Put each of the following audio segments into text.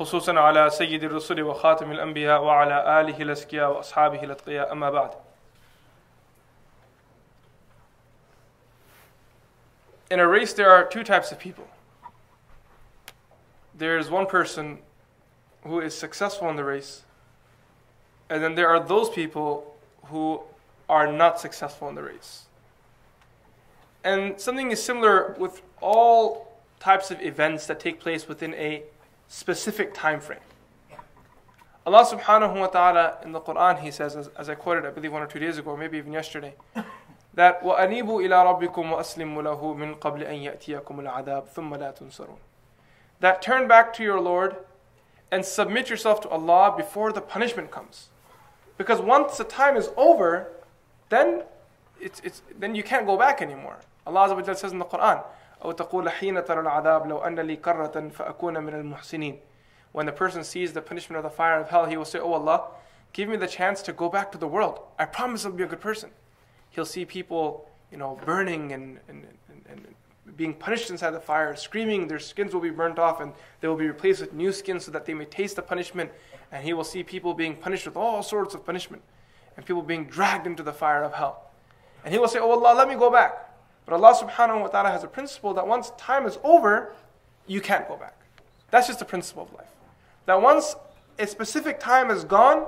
خصوصا على سيد الرسل وخاتم الأنبياء وعلى آله الأزكياء وأصحابه الأتقياء أما بعد. In a race there are two types of people. There is one person who is successful in the race, and then there are those people who are not successful in the race. And something is similar with all types of events that take place within a specific time frame. Allah subhanahu wa ta'ala in the Quran, He says, as I quoted I believe 1 or 2 days ago, maybe even yesterday, that وَأَنِيبُوا إِلَىٰ رَبِّكُمْ وَأَسْلِمُوا لَهُ مِنْ قَبْلِ أَنْ يَأْتِيَكُمُ الْعَذَابُ ثُمَّ لَا تُنْصَرُونَ. That turn back to your Lord and submit yourself to Allah before the punishment comes. Because once the time is over, then then you can't go back anymore. Allah Azza wa Jalla says in the Quran, أَوْ تَقُولَ حِينَ تَرَى الْعَذَابَ لَوْ أَنَّ لِي كَرَّةً فَأَكُونَ مِنَ الْمُحْسِنِينَ. When the person sees the punishment of the fire of hell, he will say, "Oh Allah, give me the chance to go back to the world. I promise I'll be a good person." He'll see people, burning and being punished inside the fire, screaming, their skins will be burnt off and they will be replaced with new skins so that they may taste the punishment. And he will see people being punished with all sorts of punishment and people being dragged into the fire of hell. And he will say, "Oh Allah, let me go back." But Allah subhanahu wa ta'ala has a principle that once time is over, you can't go back. That's just the principle of life. That once a specific time is gone,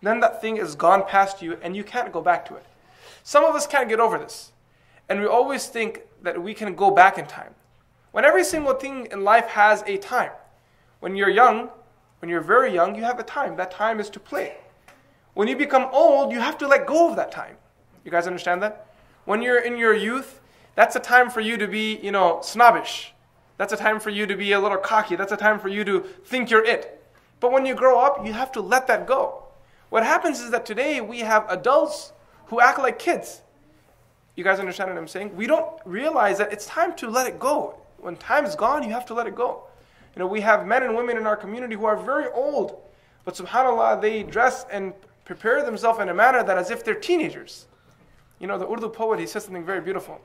then that thing is gone past you and you can't go back to it. Some of us can't get over this. And we always think that we can go back in time. When every single thing in life has a time. When you're young, when you're very young, you have a time. That time is to play. When you become old, you have to let go of that time. You guys understand that? When you're in your youth, that's a time for you to be, snobbish. That's a time for you to be a little cocky. That's a time for you to think you're it. But when you grow up, you have to let that go. What happens is that today we have adults who act like kids. You guys understand what I'm saying? We don't realize that it's time to let it go. When time is gone, you have to let it go. We have men and women in our community who are very old, but subhanAllah, they dress and prepare themselves in a manner that as if they're teenagers. The Urdu poet, he said something very beautiful.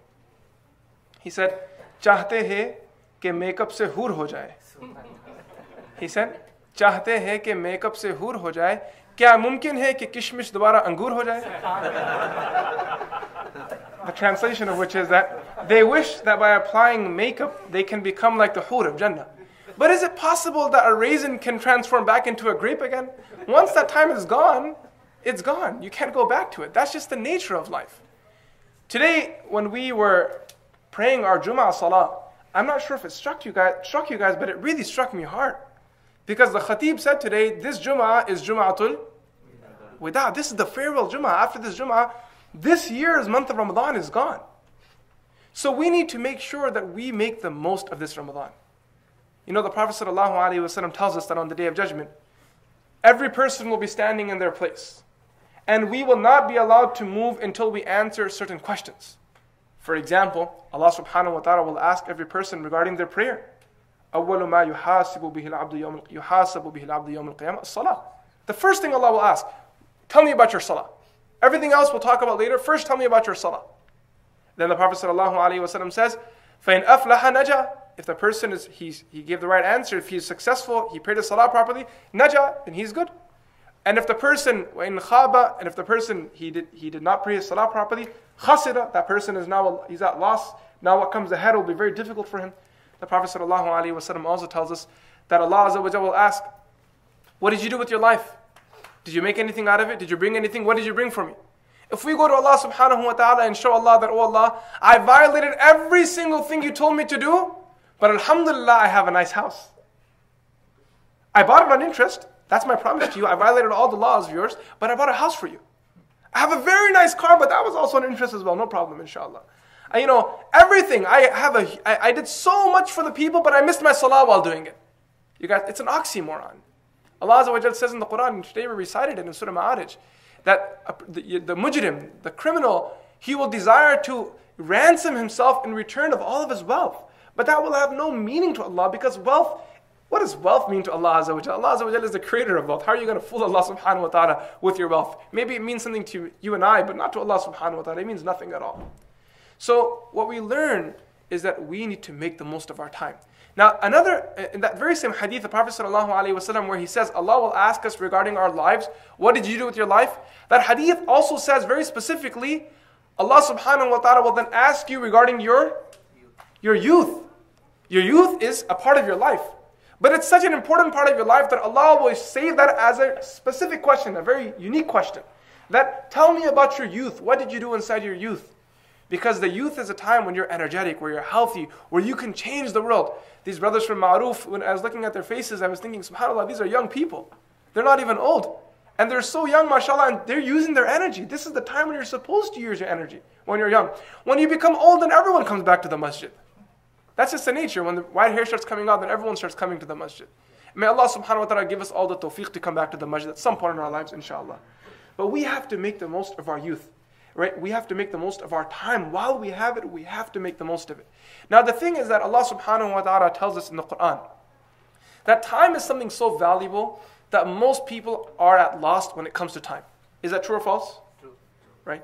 He said, "Chahte hai ke makeup se hoor ho jaye." He said, "Chahte hai ke makeup se hoor ho jaye, kya mumkin hai ke kishmish dobara angoor ho jaye?" The translation of which is that they wish that by applying makeup they can become like the hoor of Jannah. But is it possible that a raisin can transform back into a grape again? Once that time is gone, it's gone. You can't go back to it. That's just the nature of life. Today, when we were praying our Jum'ah Salah, I'm not sure if it struck you guys, but it really struck me hard. Because the Khatib said today, this Jum'ah is Jum'atul Wada. This is the farewell Jum'ah. After this Jum'ah, this year's month of Ramadan is gone. So we need to make sure that we make the most of this Ramadan. The Prophet ﷺ tells us that on the Day of Judgment, every person will be standing in their place. And we will not be allowed to move until we answer certain questions. For example, Allah subhanahu wa ta'ala will ask every person regarding their prayer. The first thing Allah will ask, tell me about your salah. Everything else we'll talk about later. First, tell me about your salah. Then the Prophet ﷺ says, فَإِنْ أَفْلَحَ نَجَى. If the person he gave the right answer, if he is successful, he prayed his salah properly, naja, then he's good. And if the person, وَإِنْ خَابَ, and if the person he did not pray his salah properly, khasira, that person is now, he's at loss. Now what comes ahead will be very difficult for him. The Prophet ﷺ also tells us that Allah Azza wa Jalla will ask, what did you do with your life? Did you make anything out of it? Did you bring anything? What did you bring for me? If we go to Allah subhanahu wa ta'ala and show Allah that, oh Allah, I violated every single thing you told me to do, but alhamdulillah, I have a nice house. I bought it on interest. That's my promise to you. I violated all the laws of yours, but I bought a house for you. I have a very nice car, but that was also an interest as well. No problem, inshallah. Everything. I did so much for the people, but I missed my salah while doing it. You guys, it's an oxymoron. Allah Azza wa Jal says in the Quran, today we recited it in Surah Ma'arij, that the mujrim, the criminal, he will desire to ransom himself in return of all of his wealth. But that will have no meaning to Allah, because wealth, what does wealth mean to Allah Azza wa Jal? Allah Azza wa Jal is the creator of wealth. How are you going to fool Allah subhanahu wa ta'ala with your wealth? Maybe it means something to you and I, but not to Allah subhanahu wa ta'ala. It means nothing at all. So what we learn is that we need to make the most of our time. Now, another, in that very same hadith, the Prophet ﷺ, where he says, Allah will ask us regarding our lives, what did you do with your life? That hadith also says very specifically, Allah subhanahu wa ta'ala will then ask you regarding your youth. Your youth is a part of your life. But it's such an important part of your life that Allah will save that as a specific question, a very unique question. That, tell me about your youth. What did you do inside your youth? Because the youth is a time when you're energetic, where you're healthy, where you can change the world. These brothers from Ma'aruf, when I was looking at their faces, I was thinking, subhanAllah, these are young people. They're not even old. And they're so young, mashallah, and they're using their energy. This is the time when you're supposed to use your energy, when you're young. When you become old, then everyone comes back to the masjid. That's just the nature. When the white hair starts coming out, then everyone starts coming to the masjid. May Allah subhanahu wa ta'ala give us all the tawfiq to come back to the masjid at some point in our lives, inshallah. But we have to make the most of our youth. Right? We have to make the most of our time. While we have it, we have to make the most of it. Now the thing is that Allah subhanahu wa ta'ala tells us in the Quran that time is something so valuable that most people are at loss when it comes to time. Is that true or false? True. Right?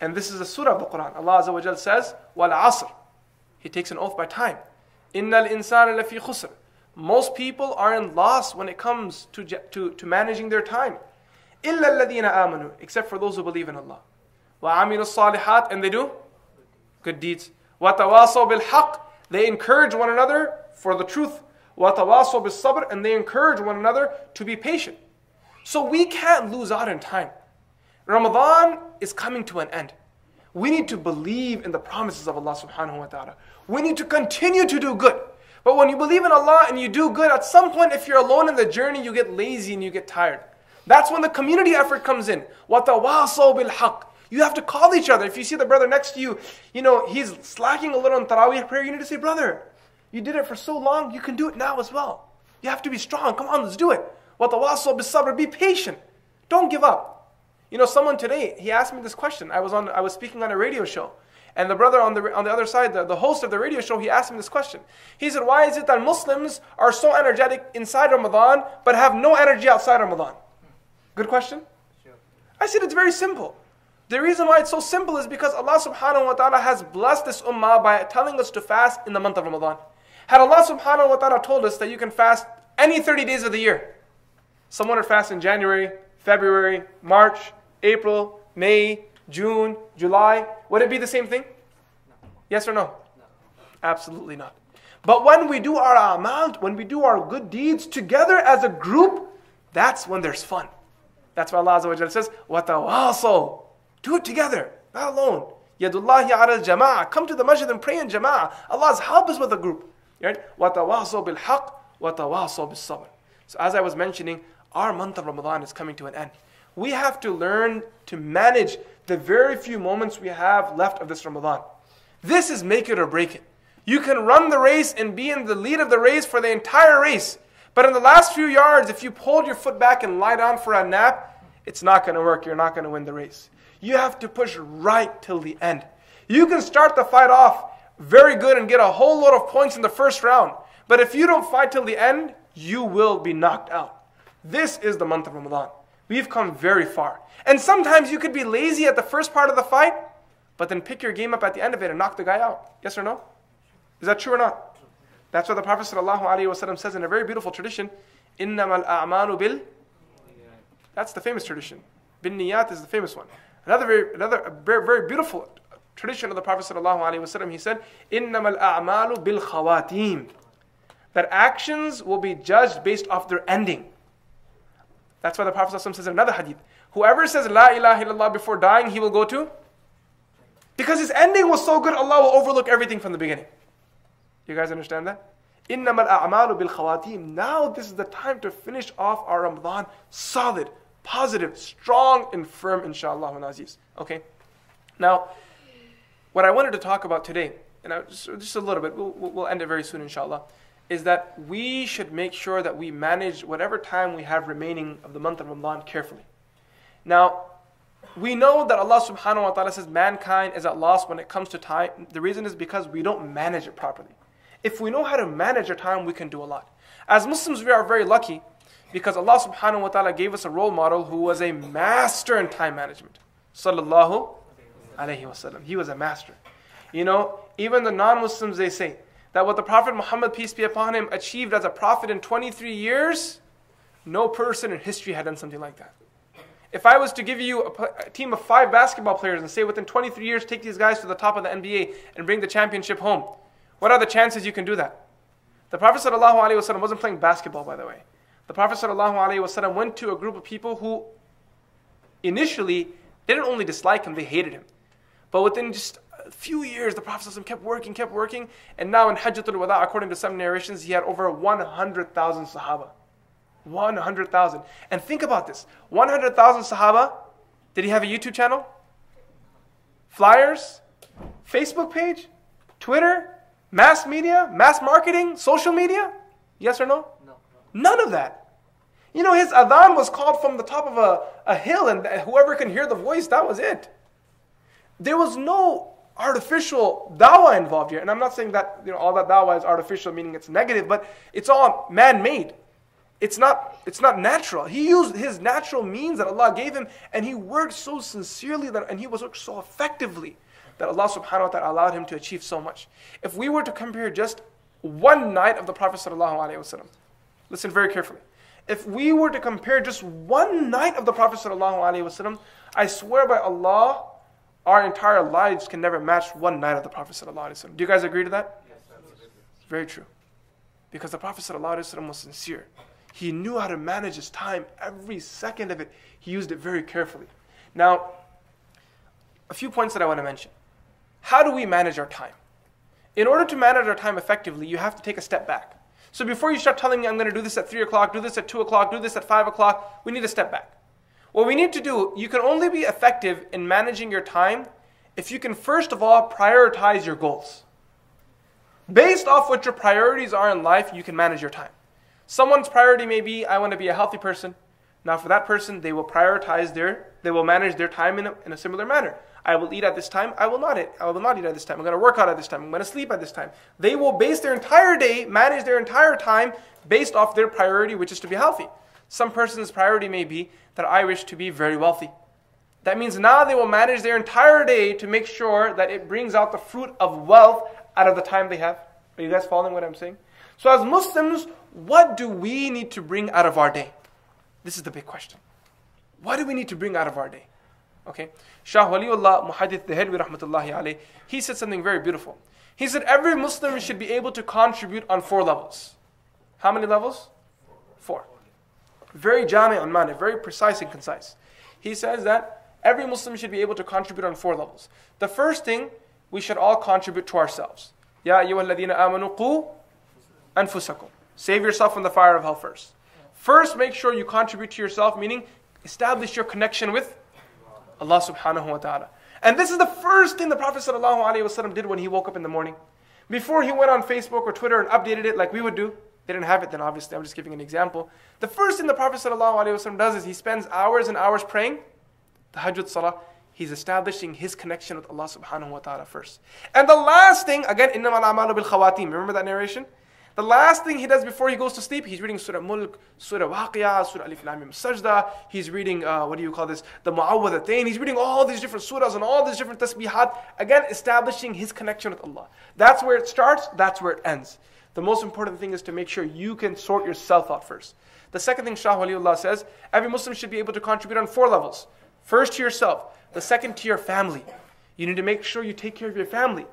And this is a surah of the Quran. Allah Azza wa Jal says, "Wal asr." He takes an oath by time. Innal insana lafi khusr. Most people are in loss when it comes to managing their time. Illa alladhina amanu, except for those who believe in Allah. وَعَمِلُوا الصَّالِحَاتِ, and they do good deeds. وَتَوَاصَوْا بِالْحَقِّ, they encourage one another for the truth. وَتَوَاصَوْا بِالصَّبْرِ, and they encourage one another to be patient. So we can't lose out in time. Ramadan is coming to an end. We need to believe in the promises of Allah subhanahu wa ta'ala. We need to continue to do good. But when you believe in Allah and you do good, at some point if you're alone in the journey, you get lazy and you get tired. That's when the community effort comes in. وَتَوَاصَوْا بِالْحَقِّ. You have to call each other. If you see the brother next to you, you know, he's slacking a little on Taraweeh prayer, you need to say, brother, you did it for so long, you can do it now as well. You have to be strong. Come on, let's do it. وَتَوَاصَوْا بِالصَّبْرِ, be patient. Don't give up. You know, someone today, he asked me this question. I was speaking on a radio show. And the brother on the other side, the host of the radio show, he asked me this question. He said, why is it that Muslims are so energetic inside Ramadan, but have no energy outside Ramadan? Good question. Sure. I said, it's very simple. The reason why it's so simple is because Allah subhanahu wa ta'ala has blessed this ummah by telling us to fast in the month of Ramadan. Had Allah subhanahu wa ta'ala told us that you can fast any 30 days of the year, someone would fast in January, February, March, April, May, June, July. Would it be the same thing? No. Yes or no? No? Absolutely not. But when we do our a'mal, when we do our good deeds together as a group, that's when there's fun. That's why Allah Azza wa Jalla says, وَتَوَاصَوْا. Do it together, not alone. Yadullahi ala al-jama'ah. Come to the masjid and pray in jama'ah. Allah's help is with a group. Right? وَتَوَاصَوْا بِالْحَقِّ وَتَوَاصَوْا بِالصَّبْرِ. So as I was mentioning, our month of Ramadan is coming to an end. We have to learn to manage the very few moments we have left of this Ramadan. This is make it or break it. You can run the race and be in the lead of the race for the entire race. But in the last few yards, if you pulled your foot back and lie down for a nap, it's not going to work. You're not going to win the race. You have to push right till the end. You can start the fight off very good and get a whole lot of points in the first round. But if you don't fight till the end, you will be knocked out. This is the month of Ramadan. We've come very far. And sometimes you could be lazy at the first part of the fight, but then pick your game up at the end of it and knock the guy out. Yes or no? Is that true or not? That's what the Prophet ﷺ says in a very beautiful tradition. إِنَّمَا الْأَعْمَالُ بِالْ. That's the famous tradition. Binniyat is the famous one. Another very beautiful tradition of the Prophet ﷺ, he said, إِنَّمَا الْأَعْمَالُ بِالْخَوَاتِيمِ. That actions will be judged based off their ending. That's why the Prophet ﷺ says in another hadith, whoever says La ilaha illallah before dying, he will go to? Because his ending was so good, Allah will overlook everything from the beginning. You guys understand that? إِنَّمَا الْأَعْمَالُ بِالْخَوَاتِيمِ. Now this is the time to finish off our Ramadan solid, positive, strong, and firm, inshallah and aziz. Okay? Now, what I wanted to talk about today, and just a little bit, we'll end it very soon, inshallah, is that we should make sure that we manage whatever time we have remaining of the month of Ramadan carefully. Now, we know that Allah subhanahu wa ta'ala says mankind is at loss when it comes to time. The reason is because we don't manage it properly. If we know how to manage our time, we can do a lot. As Muslims, we are very lucky because Allah subhanahu wa ta'ala gave us a role model who was a master in time management. Sallallahu alayhi wa sallam. He was a master. You know, even the non-Muslims, they say that what the Prophet Muhammad, peace be upon him, achieved as a prophet in 23 years, no person in history had done something like that. If I was to give you a team of 5 basketball players and say within 23 years, take these guys to the top of the NBA and bring the championship home, what are the chances you can do that? The Prophet ﷺ wasn't playing basketball, by the way. The Prophet ﷺ went to a group of people who initially didn't only dislike him, they hated him. But within just a few years, the Prophet ﷺ kept working. And now in Hajjatul Wada, according to some narrations, he had over 100,000 Sahaba. 100,000. And think about this. 100,000 Sahaba. Did he have a YouTube channel? Flyers? Facebook page? Twitter? Mass media? Mass marketing? Social media? Yes or no? No. None of that. You know, his adhan was called from the top of a hill, and whoever can hear the voice, that was it. There was no artificial dawah involved here. And I'm not saying that, you know, all that dawah is artificial, meaning it's negative, but it's all man-made. It's not natural. He used his natural means that Allah gave him, and he worked so sincerely and he worked so effectively that Allah subhanahu wa ta'ala allowed him to achieve so much. If we were to compare just one night of the Prophet sallallahu alaihi wasallam, listen very carefully. If we were to compare just one night of the Prophet sallallahu alaihi wasallam, I swear by Allah, our entire lives can never match one night of the Prophet sallallahu alaihi wasallam. Do you guys agree to that? Yes, very true. Because the Prophet sallallahu alaihi wasallam was sincere. He knew how to manage his time, every second of it. He used it very carefully. Now, a few points that I want to mention. How do we manage our time? In order to manage our time effectively, you have to take a step back. So before you start telling me, I'm going to do this at 3 o'clock, do this at 2 o'clock, do this at 5 o'clock, we need to step back. What we need to do, you can only be effective in managing your time if you can, first of all, prioritize your goals. Based off what your priorities are in life, you can manage your time. Someone's priority may be, I want to be a healthy person. Now for that person, they will manage their time in a similar manner. I will eat at this time, I will not eat at this time. I'm going to work out at this time, I'm going to sleep at this time. They will base their entire day, manage their entire time based off their priority, which is to be healthy. Some person's priority may be that I wish to be very wealthy. That means now they will manage their entire day to make sure that it brings out the fruit of wealth out of the time they have. Are you guys following what I'm saying? So as Muslims, what do we need to bring out of our day? This is the big question. What do we need to bring out of our day? Okay. Shah Waliullah Muhaddith Dehlvi rahmatullahi alayh, he said something very beautiful. He said every Muslim should be able to contribute on 4 levels. How many levels? 4. Very jami' and mani, very precise and concise. He says that every Muslim should be able to contribute on 4 levels. The first thing, we should all contribute to ourselves. Ya ayyuha alladhina amanu qu anfusakum. Save yourself from the fire of hell first. First, make sure you contribute to yourself, meaning establish your connection with Allah subhanahu wa ta'ala. And this is the first thing the Prophet sallallahu alaihi wasallam did when he woke up in the morning. Before he went on Facebook or Twitter and updated it like we would do, they didn't have it then obviously, I'm just giving an example. The first thing the Prophet sallallahu alaihi wasallam does is he spends hours and hours praying the Tahajjud Salah. He's establishing his connection with Allah subhanahu wa ta'ala first. And the last thing, again, innamal a'malu bil khawatim. Remember that narration? The last thing he does before he goes to sleep, he's reading Surah Mulk, Surah Al-Waqiya, Surah Alif Lam Mim Sajda. He's reading, the Muawadatain. He's reading all these different surahs and all these different tasbihat. Again, establishing his connection with Allah. That's where it starts, that's where it ends. The most important thing is to make sure you can sort yourself out first. The second thing Shah Waliullah says, every Muslim should be able to contribute on 4 levels. First to yourself, the second to your family. You need to make sure you take care of your family.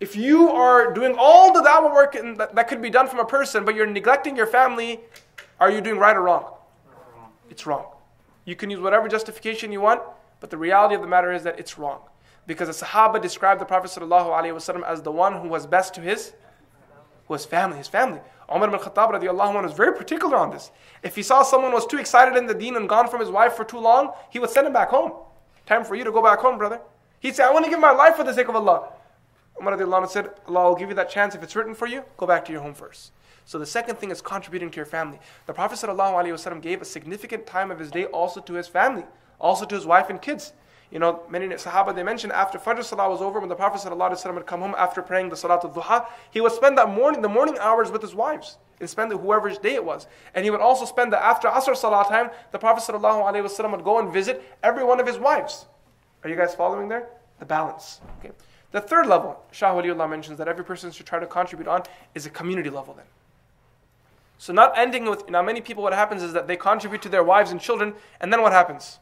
If you are doing all the dawah work that could be done from a person, but you're neglecting your family, are you doing right or wrong? It's wrong. You can use whatever justification you want, but the reality of the matter is that it's wrong. Because the Sahaba described the Prophet ﷺ as the one who was best to his family. His family. Umar bin Khattab radiallahu anhu was very particular on this. If he saw someone was too excited in the deen and gone from his wife for too long, he would send him back home. Time for you to go back home, brother. He'd say, I want to give my life for the sake of Allah. Umar said, Allah will give you that chance if it's written for you, go back to your home first. So the second thing is contributing to your family. The Prophet ﷺ gave a significant time of his day also to his family, also to his wife and kids. You know, many Sahaba, they mentioned after Fajr Salah was over, when the Prophet ﷺ would come home after praying the Salat al-Duha, he would spend that morning, the morning hours with his wives, and spend it whoever's day it was. And he would also spend the after Asr Salah time, the Prophet ﷺ would go and visit every one of his wives. Are you guys following there? The balance. Okay. The third level, Shah Waliullah mentions that every person should try to contribute on, is a community level then. So not ending with, now many people, what happens is that they contribute to their wives and children, and then what happens?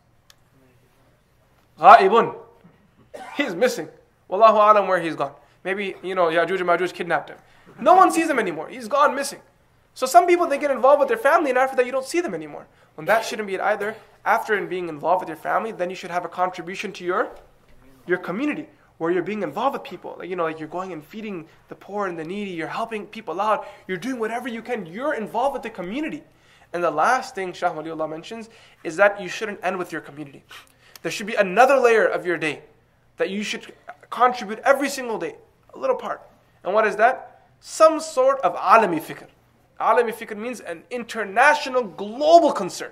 Ghaibun. He's missing. Wallahu alam where he's gone. Maybe, you know, Ya'juj and Ma'juj kidnapped him. No one sees him anymore. He's gone missing. So some people, they get involved with their family, and after that you don't see them anymore. Well, that shouldn't be it either. After being involved with your family, then you should have a contribution to your community, where you're being involved with people. Like, you know, like you're going and feeding the poor and the needy, you're helping people out, you're doing whatever you can, you're involved with the community. And the last thing Shah Waliullah mentions is that you shouldn't end with your community. There should be another layer of your day that you should contribute every single day, a little part. And what is that? Some sort of alami fikr. Alami fikr means an international, global concern.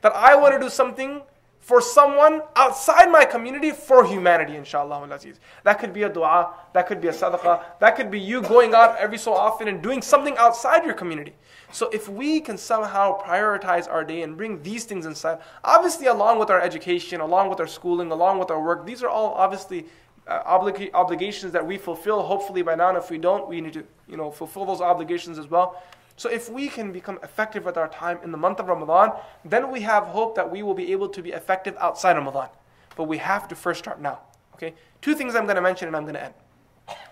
That I want to do something for someone outside my community, for humanity, inshallah. That could be a dua, that could be a sadaqah, that could be you going out every so often and doing something outside your community. So if we can somehow prioritize our day and bring these things inside, obviously along with our education, along with our schooling, along with our work, these are all obviously obligations that we fulfill. Hopefully by now, if we don't, we need to, you know, fulfill those obligations as well. So if we can become effective with our time in the month of Ramadan, then we have hope that we will be able to be effective outside Ramadan. But we have to first start now. Okay? Two things I'm going to mention and I'm going to end.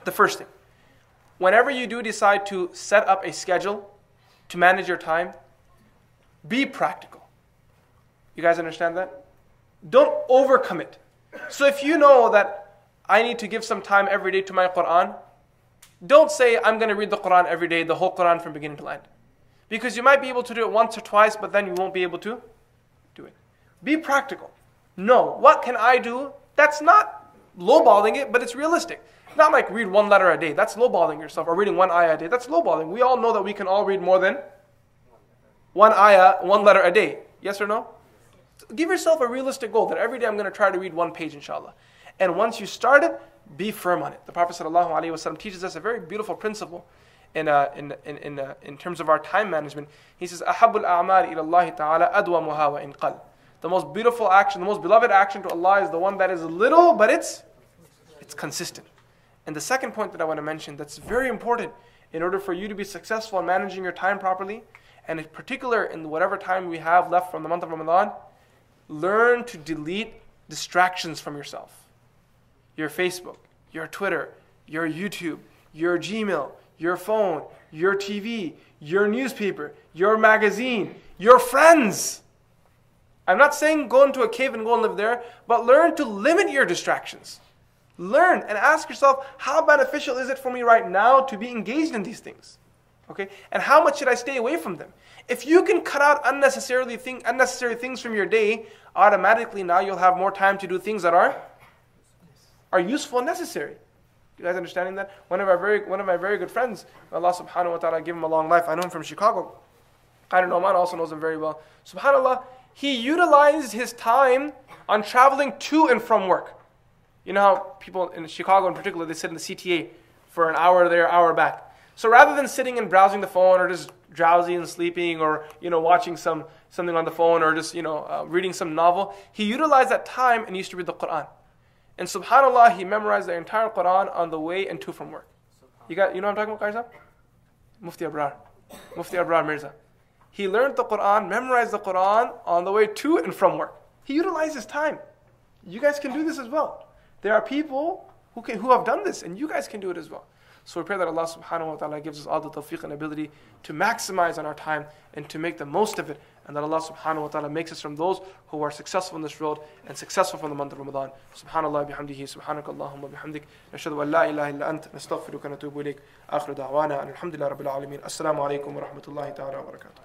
The first thing, whenever you do decide to set up a schedule to manage your time, be practical. You guys understand that? Don't overcommit. So if you know that I need to give some time every day to my Quran, don't say, I'm going to read the Qur'an every day, the whole Qur'an from beginning to end. Because you might be able to do it once or twice, but then you won't be able to do it. Be practical. No, what can I do? That's not lowballing it, but it's realistic. Not like read one letter a day. That's lowballing yourself. Or reading one ayah a day. That's lowballing. We all know that we can all read more than one ayah, one letter a day. Yes or no? Give yourself a realistic goal that every day I'm going to try to read one page, inshallah. And once you start it, be firm on it. The Prophet ﷺ teaches us a very beautiful principle in terms of our time management. He says, "Ahabul a'mal ila Allah ta'ala adwa muha wa in qal." The most beautiful action, the most beloved action to Allah is the one that is little, but it's consistent. And the second point that I want to mention that's very important in order for you to be successful in managing your time properly, and in particular in whatever time we have left from the month of Ramadan, learn to delete distractions from yourself. Your Facebook, your Twitter, your YouTube, your Gmail, your phone, your TV, your newspaper, your magazine, your friends. I'm not saying go into a cave and go and live there, but learn to limit your distractions. Learn and ask yourself, how beneficial is it for me right now to be engaged in these things? Okay? And how much should I stay away from them? If you can cut out unnecessary things from your day, automatically now you'll have more time to do things that are useful and necessary. You guys understanding that? One of my very good friends, Allah subhanahu wa ta'ala give him a long life. I know him from Chicago. Idris Oman also knows him very well. SubhanAllah, he utilized his time on traveling to and from work. You know how people in Chicago in particular, they sit in the CTA for an hour there, hour back. So rather than sitting and browsing the phone or just drowsy and sleeping or, you know, watching something on the phone or just, you know, reading some novel, he utilized that time and used to read the Qur'an. And subhanAllah, he memorized the entire Qur'an on the way and to from work. You know what I'm talking about, Kaisa? Mufti Abrar Mirza. He learned the Qur'an, memorized the Qur'an on the way to and from work. He utilized his time. You guys can do this as well. There are people who have done this, and you guys can do it as well. So we pray that Allah subhanahu wa ta'ala gives us all the tawfiq and ability to maximize on our time and to make the most of it. And that Allah subhanahu wa ta'ala makes us from those who are successful in this world and successful from the month of Ramadan. Subhanallah bihamdihi, subhanakallahumma bihamdik, nashhadu an la ilaha illa ant, nastaghfiruka wa natubu ilayk, akhiru da'wana, alhamdulillahi rabbil alamin. Assalamu alaikum wa rahmatullahi ta'ala wa barakatuh.